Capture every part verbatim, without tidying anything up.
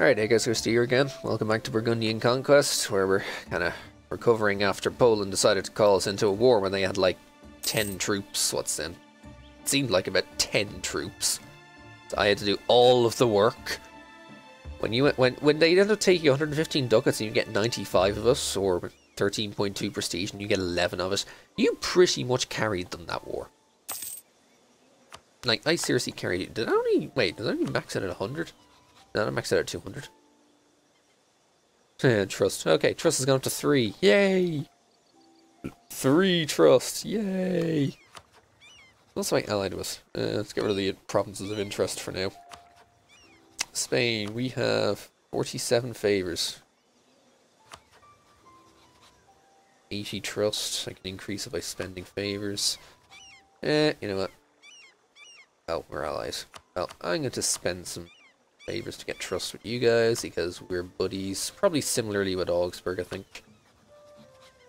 Alright, hey guys, here's to you again. Welcome back to Burgundian Conquest, where we're kind of recovering after Poland decided to call us into a war when they had like ten troops. What's then? It seemed like about ten troops. So I had to do all of the work. When you when when they end up taking one hundred fifteen ducats and you get ninety-five of us, or thirteen point two prestige, and you get eleven of us, you pretty much carried them that war. Like, I seriously carried it. Did I only... Wait, did I only max it at one hundred? No, I maxed it at two hundred. Yeah, trust. Okay, trust has gone up to three. Yay! Three trust. Yay! What's my allied with? Uh, let's get rid of the provinces of interest for now. Spain, we have forty-seven favors. eighty trust. I can increase it by spending favors. Eh, you know what? Oh, we're allies. Well, I'm going to spend some favors to get trust with you guys, because we're buddies. Probably similarly with Augsburg, I think.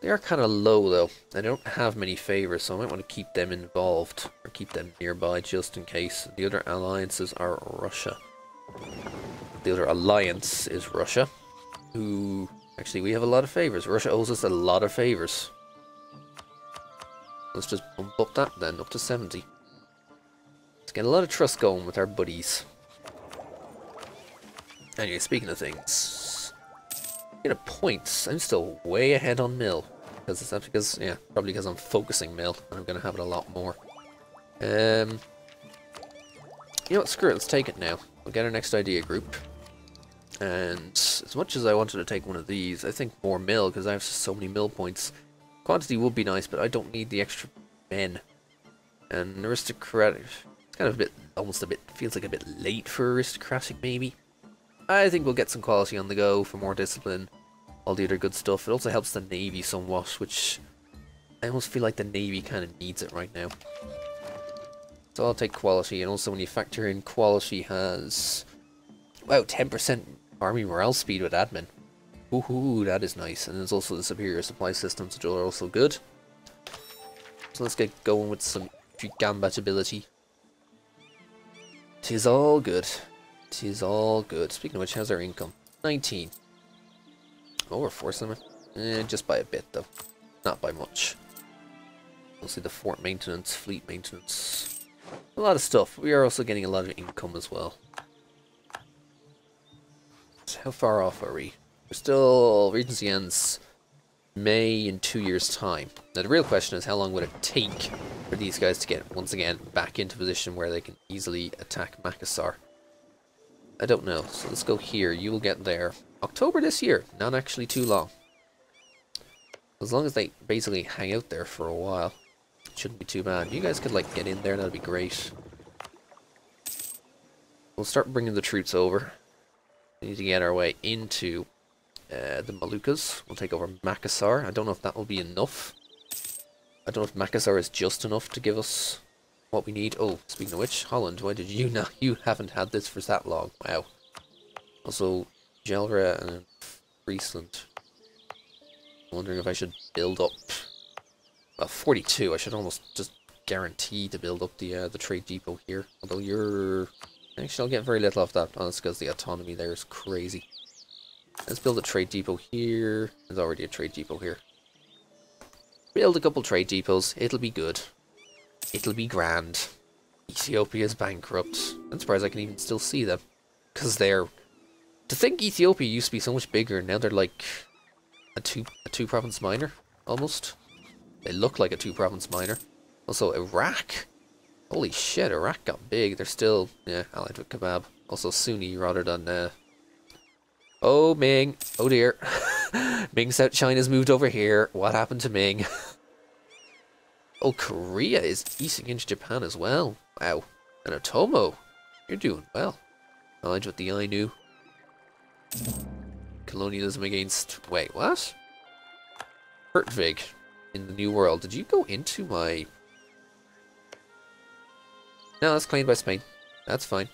They are kind of low, though. They don't have many favors, so I might want to keep them involved, or keep them nearby, just in case. The other alliances are Russia. The other alliance is Russia, who... Actually, we have a lot of favors. Russia owes us a lot of favors. Let's just bump up that, then, up to seventy. Let's get a lot of trust going with our buddies. Anyway, speaking of things... You know, points. I'm still way ahead on mill. Because it's not because... Yeah, probably because I'm focusing mill. And I'm going to have it a lot more. Um, You know what? Screw it. Let's take it now. We'll get our next idea group. And as much as I wanted to take one of these, I think more mill, because I have so many mill points. Quantity would be nice, but I don't need the extra men. And aristocratic... It's kind of a bit... Almost a bit... Feels like a bit late for aristocratic, maybe. I think we'll get some quality on the go for more discipline. All the other good stuff. It also helps the navy somewhat, which... I almost feel like the navy kind of needs it right now. So I'll take quality, and also when you factor in quality has... Wow, ten percent... Army morale speed with admin. Woohoo, that is nice. And there's also the superior supply systems, which are also good. So let's get going with some compatibility. Tis all good. Tis all good. Speaking of which, how's our income? nineteen. Oh, we're forcing them. Eh, just by a bit, though. Not by much. We'll see the fort maintenance, fleet maintenance. A lot of stuff. We are also getting a lot of income as well. How far off are we? We're still... Regency ends May in two years' time. Now the real question is, how long would it take for these guys to get, once again, back into position where they can easily attack Makassar? I don't know. So let's go here. You will get there. October this year. Not actually too long. As long as they basically hang out there for a while. It shouldn't be too bad. You guys could, like, get in there. That'd be great. We'll start bringing the troops over. We need to get our way into uh, the Moluccas. We'll take over Makassar. I don't know if that will be enough. I don't know if Makassar is just enough to give us what we need. Oh, speaking of which, Holland, why did you not? You haven't had this for that long. Wow. Also, Gelre and Friesland. I'm wondering if I should build up. Well, forty-two. I should almost just guarantee to build up the uh, the trade depot here. Although you're... Actually, I'll get very little off that, honestly, because the autonomy there is crazy. Let's build a trade depot here. There's already a trade depot here. Build a couple trade depots. It'll be good. It'll be grand. Ethiopia's bankrupt. I'm surprised I can even still see them. Because they're... To think Ethiopia used to be so much bigger, now they're like... A two, a two province minor, almost. They look like a two province minor. Also, Iraq... Holy shit, Iraq got big. They're still, yeah, allied with Kebab. Also Sunni rather than, uh... Oh, Ming. Oh, dear. Ming South China's moved over here. What happened to Ming? Oh, Korea is easing into Japan as well. Wow. And Otomo, you're doing well. Allied with the Ainu. Colonialism against... Wait, what? Hertvig in the New World. Did you go into my... No, that's claimed by Spain. That's fine.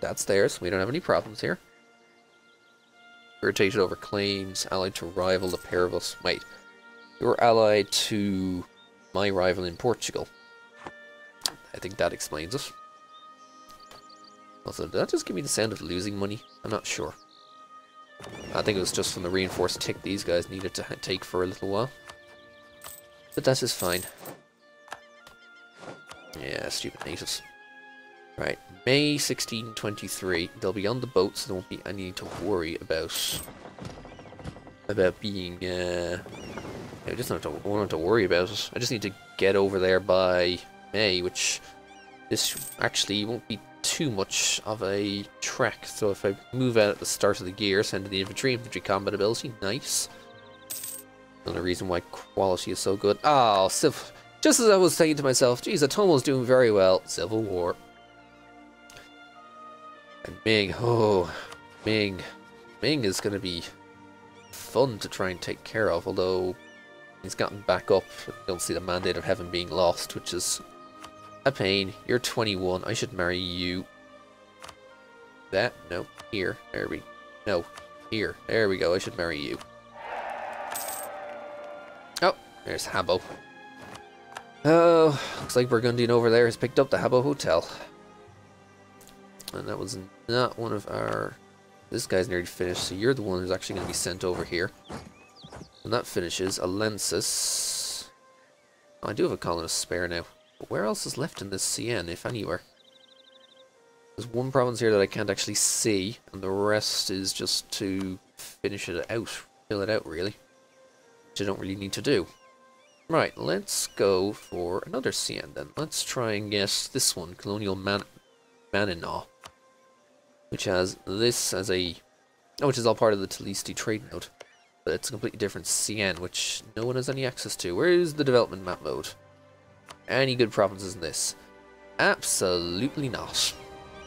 That's theirs. We don't have any problems here. Irritated over claims. Allied to rival the pair of us. Wait. You're allied to my rival in Portugal. I think that explains it. Also, did that just give me the sound of losing money? I'm not sure. I think it was just from the reinforced tick these guys needed to take for a little while. But that is fine. Yeah, stupid natives. Right, May sixteen twenty-three. They'll be on the boat, so there won't be anything to worry about. About being, uh... I just don't have to, don't have to worry about it. I just need to get over there by May, which... This actually won't be too much of a trek, so if I move out at the start of the gear, send in the infantry, infantry combat ability, nice. Another reason why quality is so good. Ah, oh, civil... Just as I was saying to myself, geez, Atomo's doing very well. Civil War. And Ming, oh, Ming. Ming is going to be fun to try and take care of, although he's gotten back up. I don't see the mandate of heaven being lost, which is a pain. You're twenty-one. I should marry you. That? No. Here. There we... No. Here. There we go. I should marry you. Oh, there's Habbo. Oh, looks like Burgundian over there has picked up the Habbo Hotel. And that was not one of our... This guy's nearly finished, so you're the one who's actually going to be sent over here. When that finishes, Alensis... Oh, I do have a colonist spare now. But where else is left in this C N, if anywhere? There's one province here that I can't actually see, and the rest is just to finish it out, fill it out, really. Which I don't really need to do. Right, let's go for another C N then. Let's try and guess this one, Colonial Man Maninaw, which has this as a... Oh, which is all part of the Talisti trade node. But it's a completely different C N, which no one has any access to. Where is the development map mode? Any good provinces in this? Absolutely not.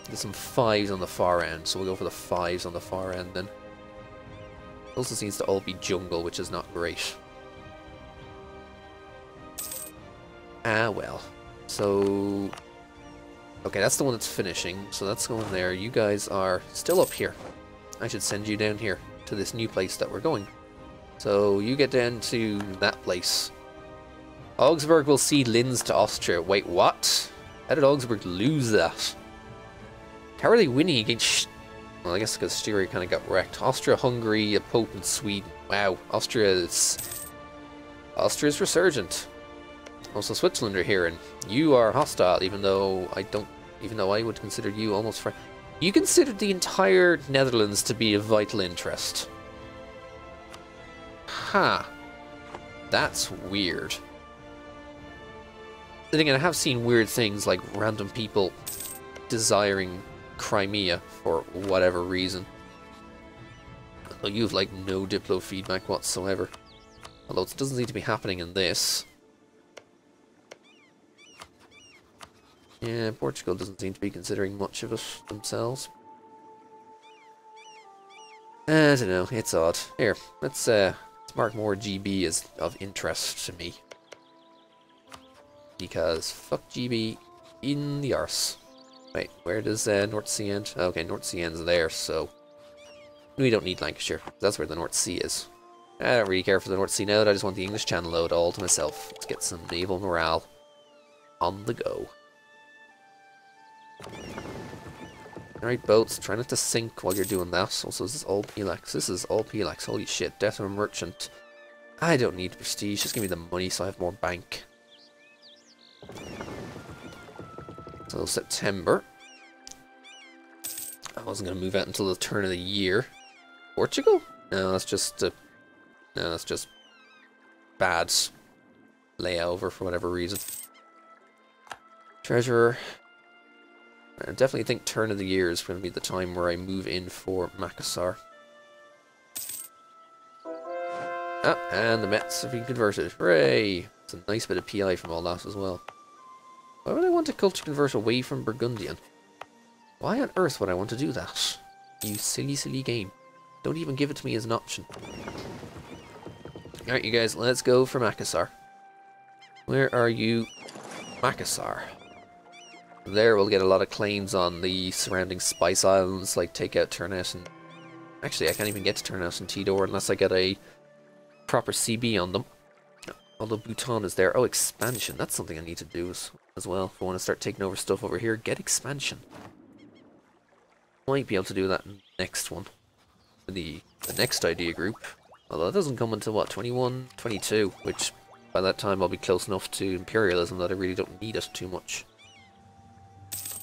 There's some fives on the far end, so we'll go for the fives on the far end then. It also seems to all be jungle, which is not great. Ah, well. So... Okay, that's the one that's finishing. So that's going there. You guys are still up here. I should send you down here to this new place that we're going. So you get down to that place. Augsburg will cede Linz to Austria. Wait, what? How did Augsburg lose that? How are they winning against... Well, I guess because Styria kind of got wrecked. Austria-Hungary, a potent Sweden. Wow, Austria is... Austria's resurgent. Also, Switzerland are here, and you are hostile, even though I don't, even though I would consider you almost friend. You considered the entire Netherlands to be of vital interest. Ha. Huh. That's weird. And again, I have seen weird things like random people desiring Crimea for whatever reason. You have, like, no Diplo feedback whatsoever. Although it doesn't seem to be happening in this. Yeah, Portugal doesn't seem to be considering much of it themselves. I don't know, it's odd. Here, let's, uh, let's mark more G B as of interest to me. Because fuck G B in the arse. Wait, where does uh, North Sea end? Okay, North Sea end's there, so... We don't need Lancashire, that's where the North Sea is. I don't really care for the North Sea now, I just want the English Channel load all to myself. Let's get some naval morale on the go. Alright, boats, try not to sink while you're doing that. Also, this is all Pelax. This is all Pelax. Holy shit, death of a merchant. I don't need prestige. Just give me the money so I have more bank. So, September. I wasn't going to move out until the turn of the year. Portugal? No, that's just... Uh, no, that's just... Bad. Layover for whatever reason. Treasurer... I definitely think turn of the year is going to be the time where I move in for Makassar. Ah, and the Mets have been converted. Hooray! It's a nice bit of P I from all that as well. Why would I want to culture convert away from Burgundian? Why on earth would I want to do that? You silly, silly game. Don't even give it to me as an option. Alright, you guys, let's go for Makassar. Where are you? Makassar. There we'll get a lot of claims on the surrounding spice islands, like take out Ternate and... Actually, I can't even get to Ternate and Tidore unless I get a proper C B on them. Although Bhutan is there. Oh, expansion. That's something I need to do as, as well. If I want to start taking over stuff over here, get expansion. might be able to do that in the next one. For the, the next idea group. Although that doesn't come until, what, twenty-one, twenty-two, which by that time I'll be close enough to imperialism that I really don't need it too much.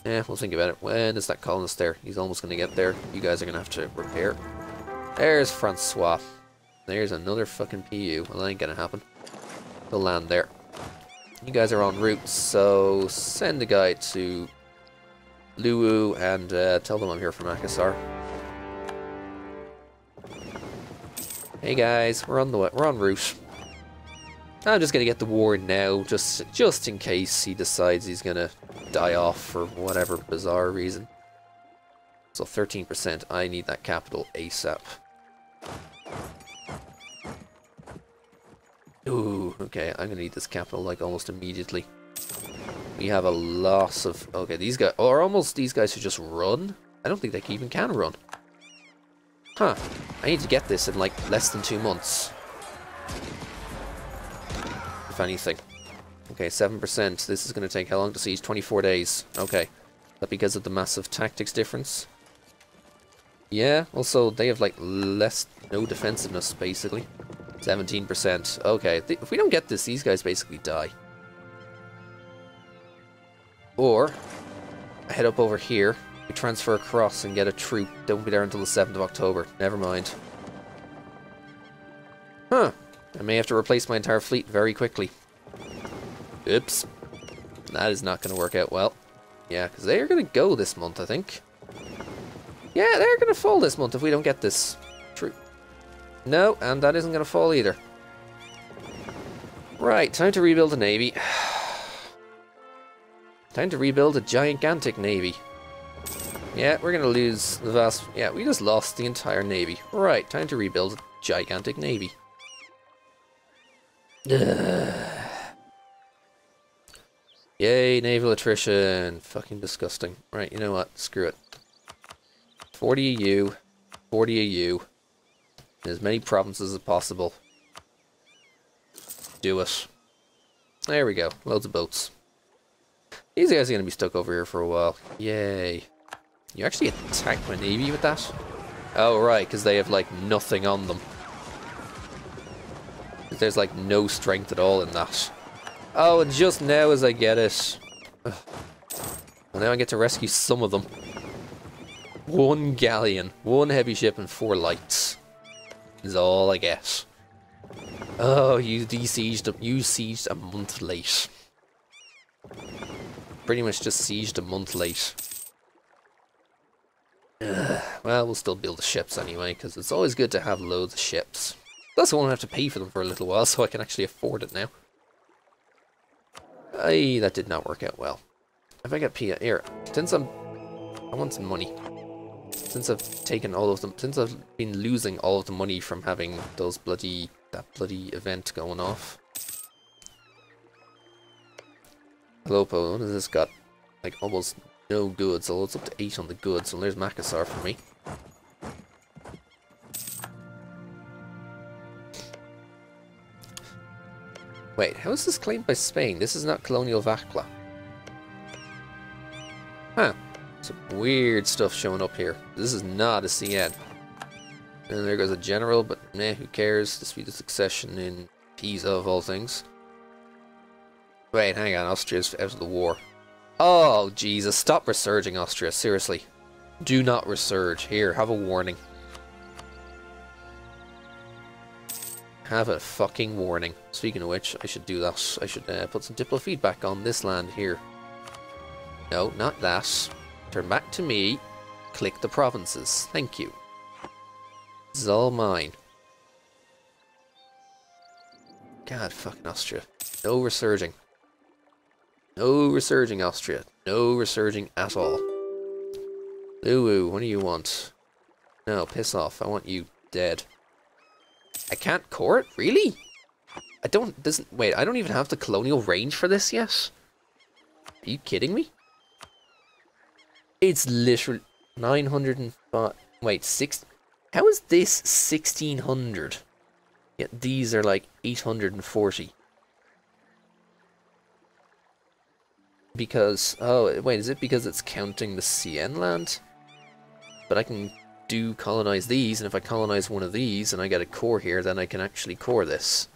Yeah, we'll think about it. When is that colonist there? He's almost going to get there. You guys are going to have to repair. There's Francois. There's another fucking P U. Well, that ain't going to happen. They'll land there. You guys are en route, so send a guy to Luwu and uh, tell them I'm here from Makassar. Hey guys, we're on the way. We're en route. I'm just going to get the war now, just just in case he decides he's going to die off for whatever bizarre reason. So thirteen percent, I need that capital ASAP. Ooh, okay, I'm going to need this capital like almost immediately. We have a loss of... Okay, these guys... Or almost these guys who just run? I don't think they even can run. Huh. I need to get this in like less than two months. If anything. Okay, seven percent. This is going to take how long to siege? twenty-four days. Okay. Is that because of the massive tactics difference? Yeah, also they have like less... No defensiveness, basically. seventeen percent. Okay, Th if we don't get this, these guys basically die. Or, I head up over here, we transfer across and get a troop. They won't be there until the seventh of October. Never mind. Huh. I may have to replace my entire fleet very quickly. Oops. That is not going to work out well. Yeah, because they are going to go this month, I think. Yeah, they're going to fall this month if we don't get this troop. No, and that isn't going to fall either. Right, time to rebuild a navy. Time to rebuild a gigantic navy. Yeah, we're going to lose the vast... Yeah, we just lost the entire navy. Right, time to rebuild a gigantic navy. Ugh. Yay, naval attrition. Fucking disgusting. Right, you know what? Screw it. forty A U. forty A U. As many provinces as possible. Do it. There we go. Loads of boats. These guys are going to be stuck over here for a while. Yay. You actually attacked my navy with that? Oh, right, because they have, like, nothing on them. There's, like, no strength at all in that. Oh, and just now as I get it. Ugh. Well, now I get to rescue some of them. One galleon, one heavy ship, and four lights. Is all I get. Oh, you de-sieged them. You sieged a month late. Pretty much just sieged a month late. Ugh. Well, we'll still build the ships anyway, because it's always good to have loads of ships. Plus, I won't have to pay for them for a little while, so I can actually afford it now. Aye, that did not work out well. If I get Pia here, since I'm, I want some money. Since I've taken all of them, since I've been losing all of the money from having those bloody that bloody event going off. Palopo, what has this got? Like, almost no goods, although it's up to eight on the goods, so there's Makassar for me. Wait, how is this claimed by Spain? This is not colonial Vacla. Huh. Some weird stuff showing up here. This is not a C N. And there goes a general, but meh, who cares? This will be the succession in Pisa, of all things. Wait, hang on, Austria's out of the war. Oh, Jesus, stop resurging, Austria, seriously. Do not resurge. Here, have a warning. Have a fucking warning. Speaking of which, I should do that. I should uh, put some diplo feedback on this land here. No, not that. Turn back to me. Click the provinces. Thank you. This is all mine. God, fucking Austria. No resurging. No resurging, Austria. No resurging at all. Luwu, what do you want? No, piss off. I want you dead. I can't core it? Really? I don't... Doesn't, wait, I don't even have the colonial range for this yet? Are you kidding me? It's literally... nine hundred and five... Wait, six... How is this sixteen hundred? Yet these are like eight hundred and forty. Because, oh, wait, is it because it's counting the C N land? But I can do colonize these, and if I colonize one of these and I get a core here, then I can actually core this.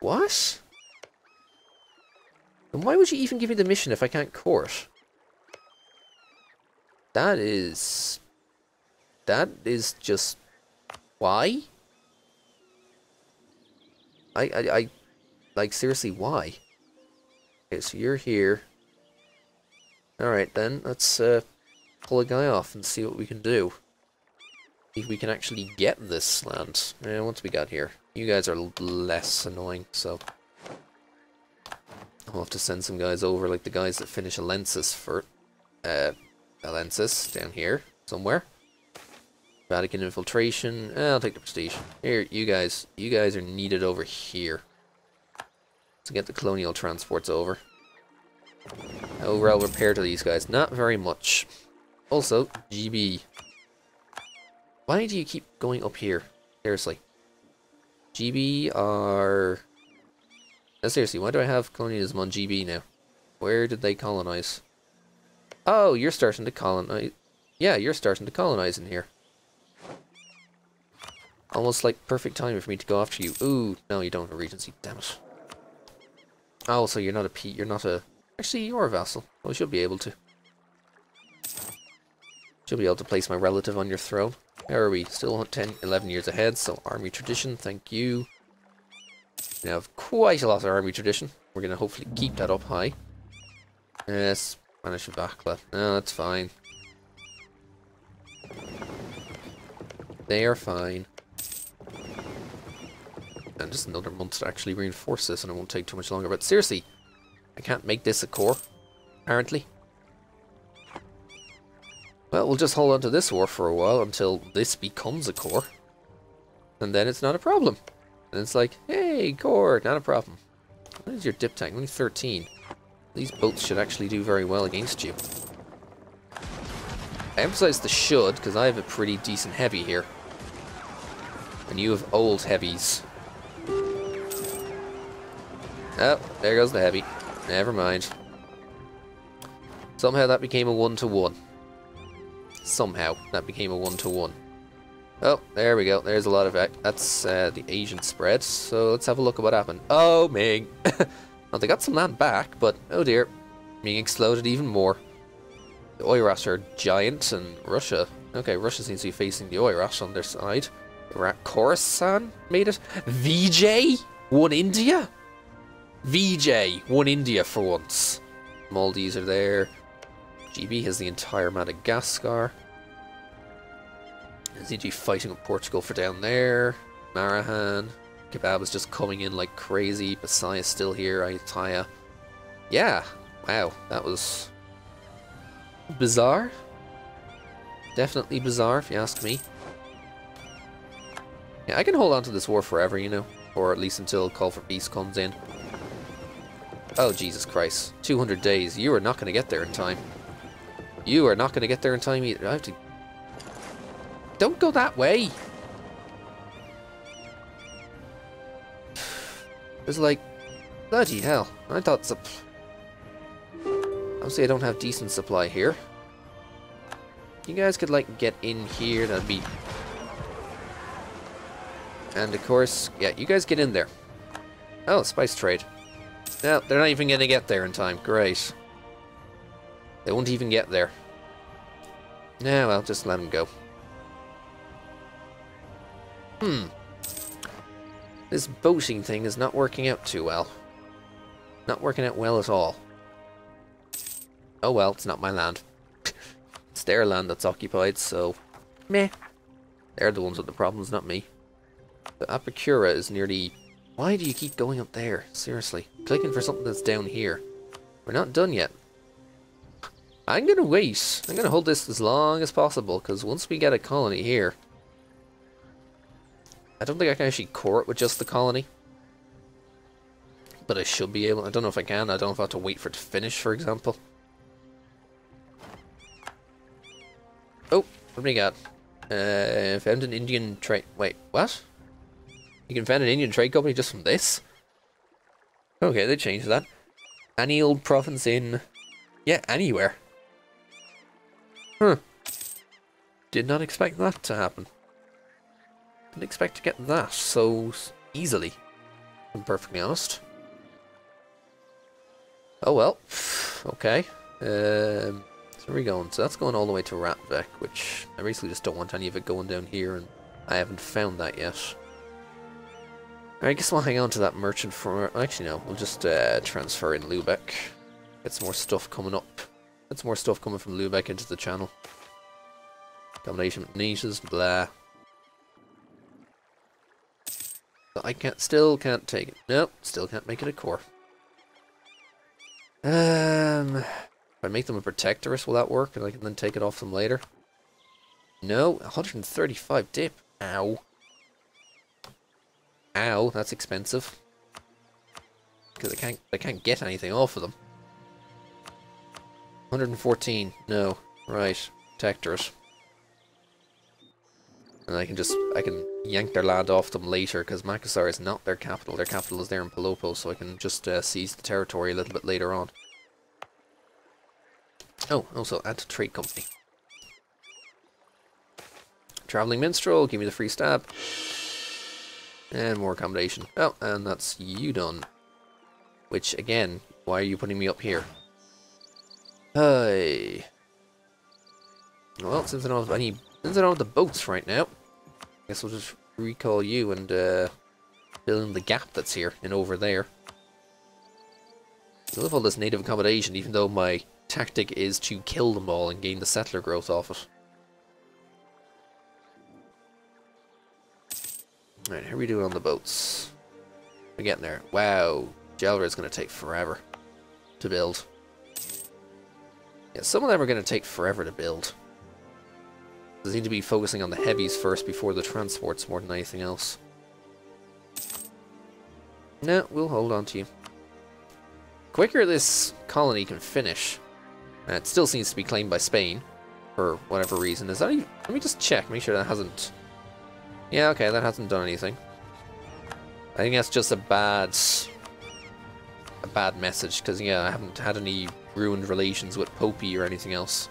What? And why would you even give me the mission if I can't core it? That is... That is just... Why? I, I, I... Like, seriously, why? Okay, so you're here. Alright then, let's uh, pull a guy off and see what we can do. If we can actually get this land. Eh, what's we got here? You guys are less annoying, so... I'll have to send some guys over, like the guys that finish Alensis for... Uh, Alensis, down here, somewhere. Vatican Infiltration, eh, I'll take the Prestige. Here, you guys, you guys are needed over here. To get the Colonial Transports over. Overall repair to these guys, not very much. Also, G B. Why do you keep going up here? Seriously. G B are... No, seriously, why do I have colonialism on G B now? Where did they colonize? Oh, you're starting to colonize... Yeah, you're starting to colonize in here. Almost like perfect timing for me to go after you. Ooh, no, you don't have a regency, damn it. Oh, so you're not a P... You're not a... Actually, you're a vassal. Oh, I should be able to. Should be able to place my relative on your throne. Where are we? Still ten, eleven years ahead, so army tradition, thank you. We have quite a lot of army tradition. We're going to hopefully keep that up high. Yes, Spanish Vacla. No, that's fine. They are fine. And just another month to actually reinforce this, and it won't take too much longer. But seriously, I can't make this a core, apparently. Well, we'll just hold on to this war for a while until this becomes a core. And then it's not a problem. And it's like, hey, core, not a problem. What is your dip tank? Only thirteen. These boats should actually do very well against you. I emphasize the should, because I have a pretty decent heavy here. And you have old heavies. Oh, there goes the heavy. Never mind. Somehow that became a one-to-one. Somehow that became a one-to-one. Oh, there we go. There's a lot of... That's uh, the Asian spread. So let's have a look at what happened. Oh, Ming. Well, they got some land back, but oh dear. Ming exploded even more. The Oirash are giants, and Russia... Okay, Russia seems to be facing the Oirash on their side. Khorasan made it. V J won India? V J won India for once. Maldives are there. G B has the entire Madagascar. Z G fighting with Portugal for down there. Marahan. Kebab is just coming in like crazy. Basai is still here. Aitaya. Yeah. Wow. That was... bizarre. Definitely bizarre, if you ask me. Yeah, I can hold on to this war forever, you know. Or at least until Call for Peace comes in. Oh, Jesus Christ. two hundred days. You are not going to get there in time. You are not going to get there in time either. I have to... Don't go that way! It was like... Bloody hell. I thought... Supp Obviously, I don't have decent supply here. You guys could, like, get in here. That'd be... And, of course... Yeah, you guys get in there. Oh, spice trade. No, they're not even going to get there in time. Great. They won't even get there. No, well, just let them go. Hmm. This boating thing is not working out too well. Not working out well at all. Oh well, it's not my land. It's their land that's occupied, so... Meh. They're the ones with the problems, not me. But Apicura is nearly... Why do you keep going up there? Seriously. Clicking for something that's down here. We're not done yet. I'm gonna wait. I'm gonna hold this as long as possible, because once we get a colony here... I don't think I can actually core it with just the colony. But I should be able... I don't know if I can. I don't know if I have to wait for it to finish, for example. Oh, what do we got? Uh, found an Indian trade... Wait, what? You can found an Indian trade company just from this? Okay, they changed that. Any old province in... Yeah, anywhere. Huh. Did not expect that to happen. Didn't expect to get that so easily, if I'm perfectly honest. Oh well. Okay. Um, so where are we going? So that's going all the way to Ratbeck, which I basically just don't want any of it going down here, and I haven't found that yet. I guess we'll hang on to that merchant for... Actually, no. We'll just uh, transfer in Lübeck. Get some more stuff coming up. Get some more stuff coming from Lübeck into the channel. Combination with niches, blah. But I can't, still can't take it. Nope, still can't make it a core. Um, if I make them a protectoress, will that work? And I can then take it off them later? No, one hundred thirty-five dip. Ow. Ow, that's expensive. Because I can't, I can't get anything off of them. one hundred fourteen, no. Right, protectoress. And I can just, I can yank their land off them later, because Makassar is not their capital. Their capital is there in Palopo, so I can just uh, seize the territory a little bit later on. Oh, also, add to trade company. Travelling minstrel, give me the free stab. And more accommodation. Oh, and that's you done. Which, again, why are you putting me up here? Hey. Well, since I don't have any... Since I don't have the boats right now, I guess we'll just recall you and uh, fill in the gap that's here and over there. I love all this native accommodation, even though my tactic is to kill them all and gain the settler growth off it. Alright, how are we doing on the boats? We're getting there. Wow, Gelre is going to take forever to build. Yeah, some of them are going to take forever to build. I need to be focusing on the heavies first before the transports more than anything else. No, we'll hold on to you. The quicker this colony can finish, and it still seems to be claimed by Spain, for whatever reason. Is that even, let me just check, make sure that hasn't... Yeah, okay, that hasn't done anything. I think that's just a bad... a bad message, because, yeah, I haven't had any ruined relations with Popey or anything else.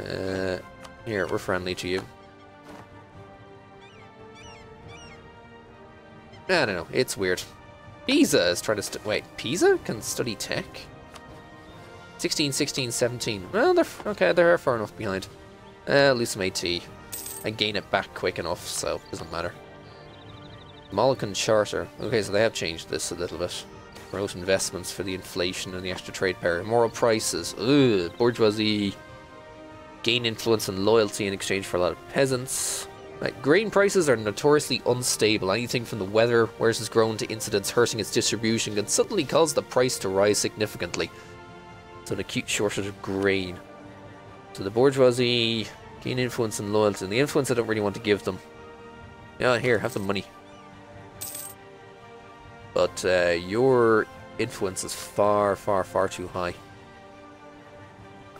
Uh... Here, we're friendly to you. I don't know, it's weird. Pisa is trying to stu- wait, Pisa can study tech? sixteen, sixteen, seventeen. Well, they're, okay, they're far enough behind. Uh, lose some AT. And gain it back quick enough, so it doesn't matter. Moluccan Charter. Okay, so they have changed this a little bit. Promote investments for the inflation and the extra trade power. Immoral prices. Ugh, bourgeoisie. Gain influence and loyalty in exchange for a lot of peasants. Right, grain prices are notoriously unstable. Anything from the weather, where it is grown, to incidents hurting its distribution can suddenly cause the price to rise significantly. So an acute shortage of grain. So the bourgeoisie, gain influence and loyalty. And the influence I don't really want to give them. Yeah, here, have some money. But uh, your influence is far, far, far too high.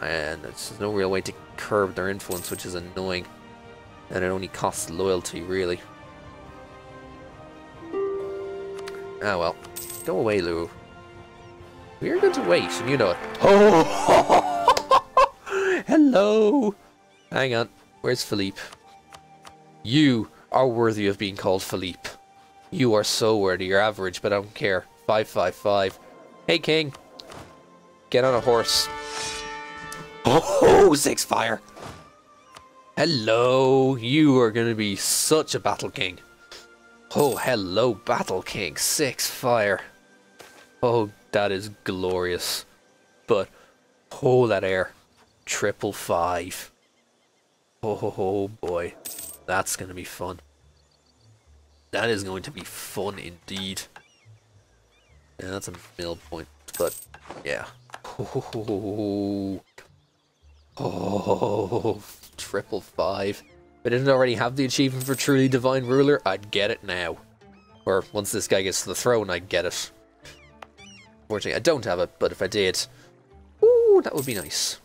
And it's, there's no real way to curb their influence, which is annoying. And it only costs loyalty, really. Ah well. Go away, Luwu. We're going to wait, and you know it. Oh! Hello! Hang on. Where's Philippe? You are worthy of being called Philippe. You are so worthy. You're average, but I don't care. five five five. Hey, King. Get on a horse. Oh, six fire! Hello, you are going to be such a battle king. Oh, hello, battle king, six fire. Oh, that is glorious. But, oh, that air. Triple five. Oh, oh, oh boy, that's going to be fun. That is going to be fun indeed. Yeah, that's a mill point, but, yeah. Oh, oh, oh, oh. Oh, triple five. If I didn't already have the achievement for Truly Divine Ruler, I'd get it now. Or once this guy gets to the throne, I'd get it. Unfortunately, I don't have it, but if I did... Ooh, that would be nice.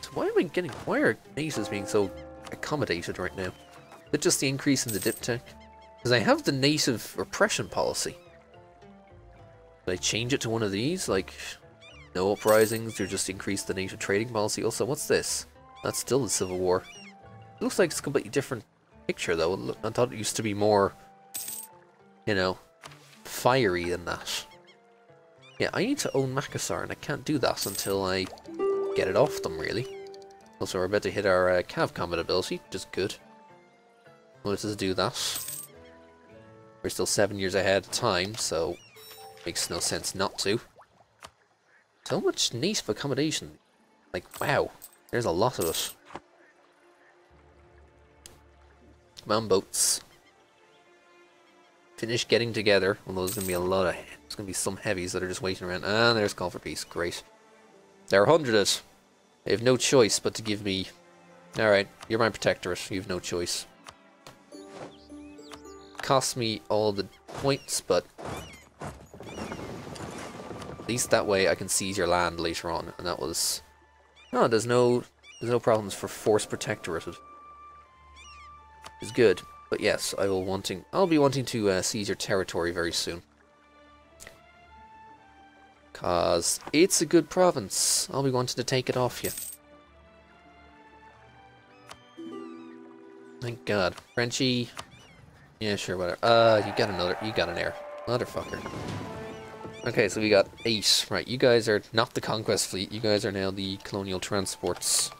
So why am I getting... Why are nations being so accommodated right now? Is it just the increase in the diptech? Because I have the native repression policy. Did I change it to one of these? Like... No uprisings, you just increase the native trading policy. Also, what's this? That's still the Civil War. It looks like it's a completely different picture, though. I thought it used to be more, you know, fiery than that. Yeah, I need to own Makassar, and I can't do that until I get it off them, really. Also, we're about to hit our uh, cav combat ability, which is good. Let's just do that. We're still seven years ahead of time, so makes no sense not to. So much need for accommodation. Like, wow, there's a lot of it. Come on, boats. Finish getting together, although there's going to be a lot of... There's going to be some heavies that are just waiting around. Ah, there's Call for Peace. Great. There are hundreds. They have no choice but to give me... Alright, you're my protectorate. You have no choice. Cost me all the points, but... At least that way I can seize your land later on. And that was... No, there's no... There's no problems for force protectorate. It's good. But yes, I will wanting... I'll be wanting to uh, seize your territory very soon. Because it's a good province. I'll be wanting to take it off you. Thank God. Frenchie. Yeah, sure, whatever. Uh, you got another... You got an heir. Motherfucker. Okay, so we got eight. Right, you guys are not the Conquest Fleet. You guys are now the Colonial Transports.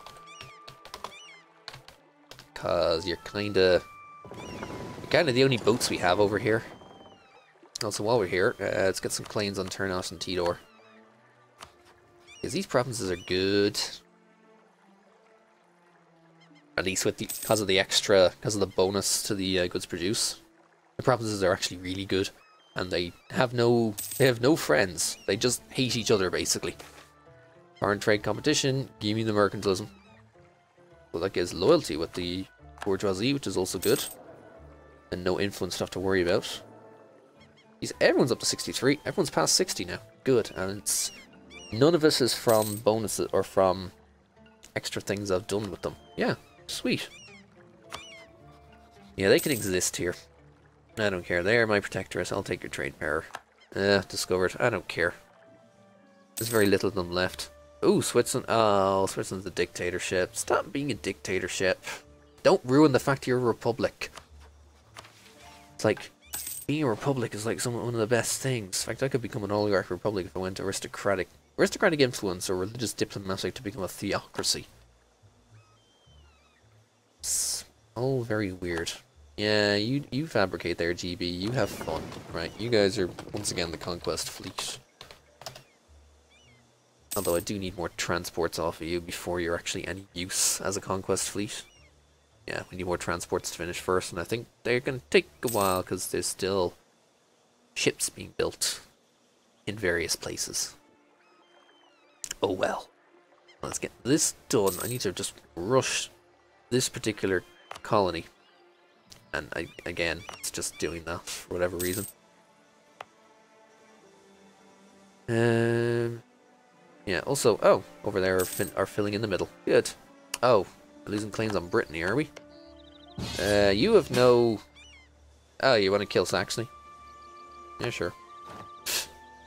Because you're kind of... You're kind of the only boats we have over here. Also, while we're here, uh, let's get some claims on Ternate and Tidore. Because these provinces are good. At least with the because of the extra... Because of the bonus to the uh, goods produced. The provinces are actually really good. And they have no they have no friends. They just hate each other, basically. Foreign trade competition, give me the mercantilism. Well, that gives loyalty with the bourgeoisie, which is also good. And no influence stuff to worry about. He's, everyone's up to sixty-three. Everyone's past sixty now. Good. And it's none of this is from bonuses or from extra things I've done with them. Yeah, sweet. Yeah, they can exist here. I don't care. They are my protectors. I'll take your trade power. Uh, discovered. I don't care. There's very little of them left. Ooh, Switzerland. Oh, Switzerland's a dictatorship. Stop being a dictatorship. Don't ruin the fact you're a republic. It's like, being a republic is like some, one of the best things. In fact, I could become an oligarch republic if I went aristocratic. Aristocratic influence or religious diplomatic to become a theocracy. It's all very weird. Yeah, you you fabricate there, G B. You have fun, right? You guys are once again the Conquest Fleet. Although I do need more transports off of you before you're actually any use as a Conquest Fleet. Yeah, we need more transports to finish first, and I think they're gonna take a while because there's still ships being built in various places. Oh well. Let's get this done. I need to just rush this particular colony. And I, again, it's just doing that for whatever reason. Um, yeah, also, oh, over there are, fin are filling in the middle. Good. Oh, we're losing claims on Brittany, are we? Uh, you have no... Oh, you want to kill Saxony? Yeah, sure.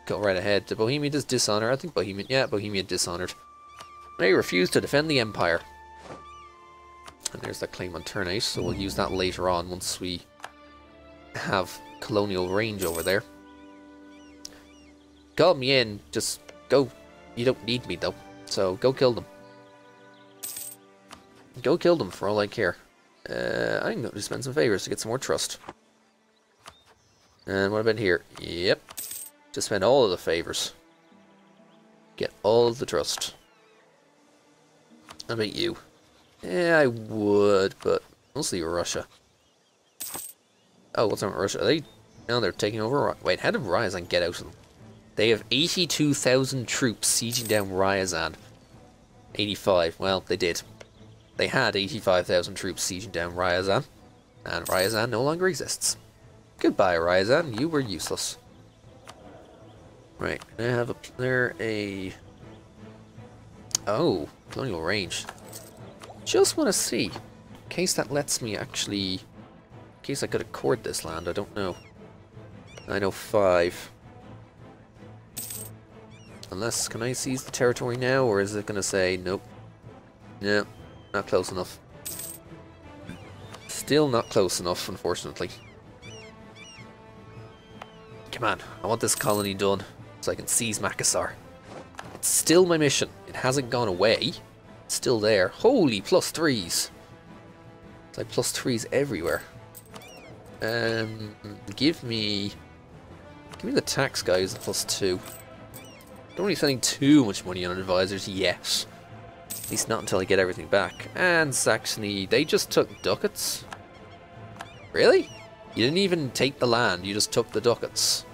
Go right ahead. The Bohemia does dishonor. I think Bohemia... Yeah, Bohemia dishonored. They refuse to defend the Empire. And there's that claim on Ternate, so we'll use that later on once we have colonial range over there. Call me in, just go. You don't need me though, so go kill them. Go kill them for all I care. Uh, I'm going to spend some favors to get some more trust. And what about here? Yep, just spend all of the favors. Get all of the trust. How about you? Yeah, I would, but mostly Russia. Oh, what's on Russia? Are they now they're taking over. Wait, how did Ryazan get out of them? They have eighty-two thousand troops sieging down Ryazan. Eighty-five. Well, they did. They had eighty-five thousand troops sieging down Ryazan, and Ryazan no longer exists. Goodbye, Ryazan. You were useless. Right. They have a. They're a. Oh, colonial range. Just want to see, in case that lets me actually, in case I could accord this land, I don't know. nine oh five. Unless, can I seize the territory now, or is it going to say, nope. No, Not close enough. Still not close enough, unfortunately. Come on, I want this colony done so I can seize Makassar. It's still my mission. It hasn't gone away. It's still there. Holy plus threes. It's like plus threes everywhere. Um, give me... Give me the tax guy who's a plus two. Don't really spending too much money on advisors yet. At least not until I get everything back. And Saxony, they just took ducats? Really? You didn't even take the land, you just took the ducats.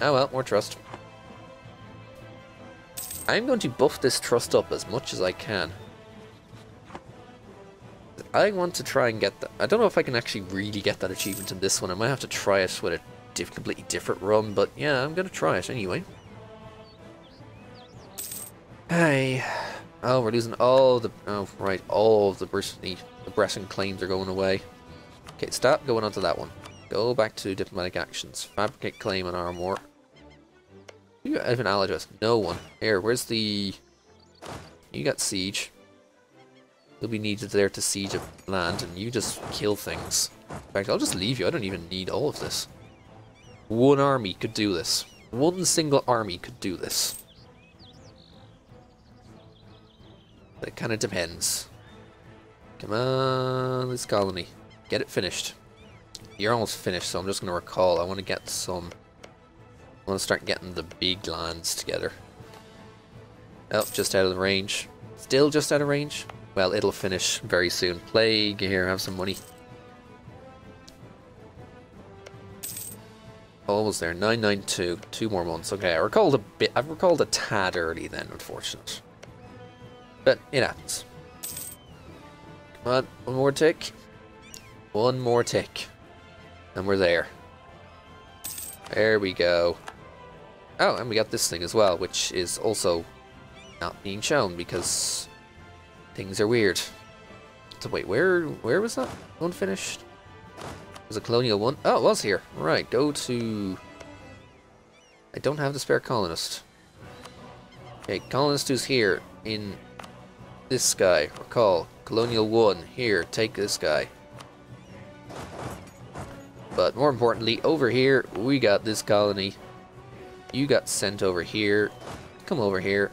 Oh well, more trust. I'm going to buff this trust up as much as I can. I want to try and get that. I don't know if I can actually really get that achievement in this one. I might have to try it with a diff completely different run, but yeah, I'm going to try it anyway. Hey, oh, we're losing all the, oh right, all the Brittany, the Breton claims are going away. Okay, stop going on to that one. Go back to diplomatic actions. Fabricate claim on Armor. You got even allied to us? No one. Here, where's the, you got siege. You'll be needed there to siege a land and you just kill things. In fact, I'll just leave you, I don't even need all of this. One army could do this. One single army could do this. It kind of depends. Come on, this colony. Get it finished. You're almost finished, so I'm just going to recall. I want to get some... I want to start getting the big lands together. Oh, just out of the range. Still just out of range? Well, it'll finish very soon. Plague, here, have some money. Almost there. nine ninety-two. Two more months. Okay, I recalled a bit. I've recalled a tad early then, unfortunately. But it happens. Come on, one more tick. One more tick. And we're there. There we go. Oh, and we got this thing as well, which is also not being shown because things are weird. So wait, where where was that? Unfinished? It was a colonial one. Oh, it was here. Right, go to... I don't have the spare colonist. Okay, colonist who's here. In this guy, recall colonial one here. Take this guy, but more importantly, over here we got this colony. You got sent over here. Come over here,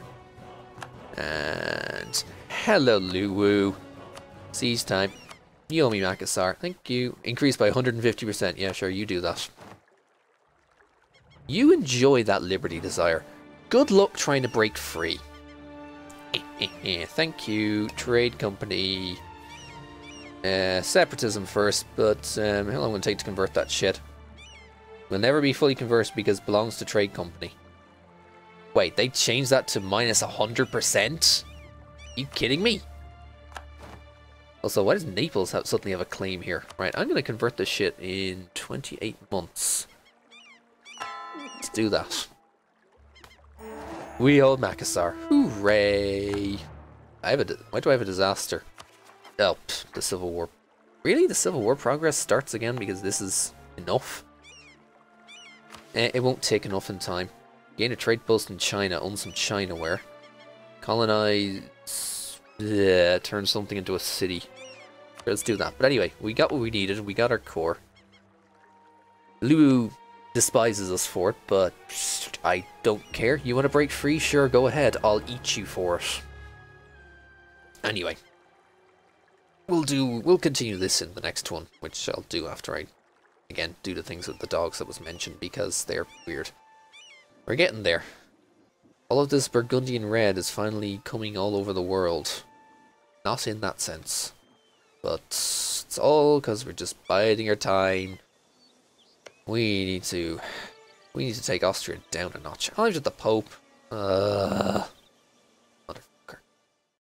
and hello, Luwu. Seize time. You owe me Makassar. Thank you. Increased by one hundred fifty percent. Yeah, sure. You do that. You enjoy that liberty desire. Good luck trying to break free. Thank you, trade company. Uh, separatism first, but um, how long will it take to convert that shit? Will never be fully converted because it belongs to trade company. Wait, they changed that to minus one hundred percent? You kidding me? Also, why does Naples have, suddenly have a claim here? Right, I'm going to convert this shit in twenty-eight months. Let's do that. We hold Makassar. Hooray! I have a... Why do I have a disaster? Oh, pff, the Civil War. Really? The Civil War progress starts again because this is enough? Eh, it won't take enough in time. Gain a trade post in China. Own some Chinaware. Colonize... Bleh, turn something into a city. Let's do that. But anyway, we got what we needed. We got our core. Luwu despises us for it, but I don't care. You want to break free? Sure, go ahead. I'll eat you for it. Anyway, we'll do. We'll continue this in the next one, which I'll do after I, again, do the things with the dogs that was mentioned because they're weird. We're getting there. All of this Burgundian red is finally coming all over the world. Not in that sense, but it's all because we're just biding our time. We need to, we need to take Austria down a notch. I'll just the Pope. Uh